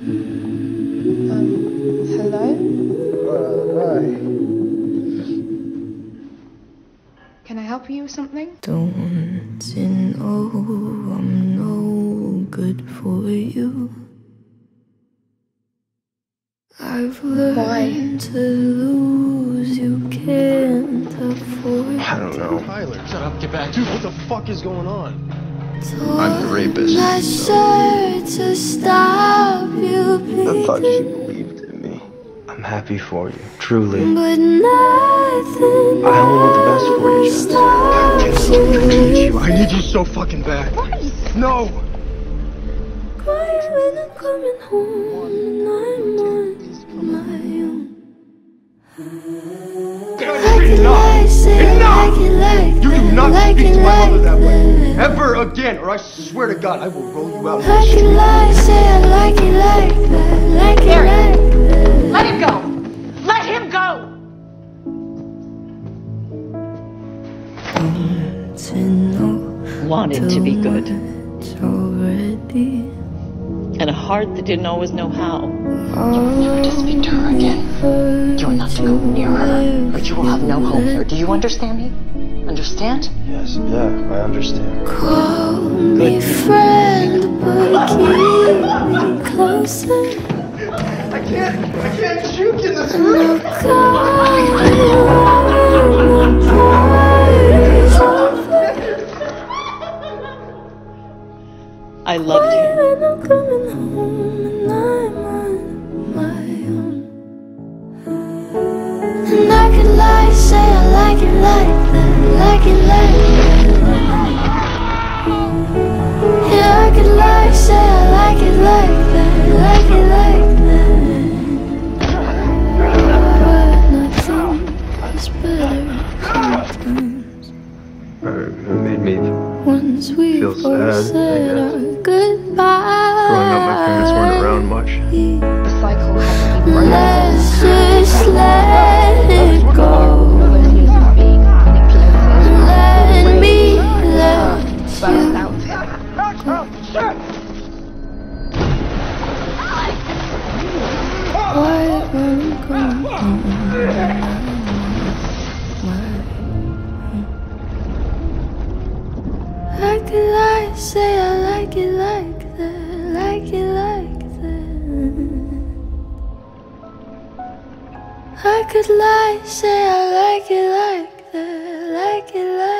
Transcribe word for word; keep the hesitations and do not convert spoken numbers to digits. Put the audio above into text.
Um, hello? Uh, Can I help you with something? Don't you know I'm no good for you? I've learned Why? to lose, you can't afford. I don't know. Tyler, shut up, get back. Dude, what the fuck is going on? I'm the rapist. I tried to stop you bleeding. I thought you believed in me. I'm happy for you, truly. But nothing. I only want the best for you, Jess. God damn it, I need you. I need you so fucking bad. What? No! Quiet when I'm coming home and I'm on my own. God, enough! Enough! You do not speak to my mother that way. Ever again, or I swear to God, I will roll you out. I can lie, say I like it like that, like it like that. Let him go! Let him go! Wanted to be good. And a heart that didn't always know how. You never to speak to her again. You are not to go near her, or you will have no hope here. Do you understand me? Understand? Yes, yeah, I understand. Call me friend, but keep me closer. I can't, I can't shoot in this room. I loved you. And I could lie, say I like it like that. Like it, like it, yeah, I could lie, say I like it like that, like it like that. Nothing is better. It made me Once we feel sad, said I guess. Goodbye. Growing up, my parents weren't around much. The cycle has been Let's just let it go. I could lie, say I like it like that, like it like that. I could lie, say I like it like that, like it like that.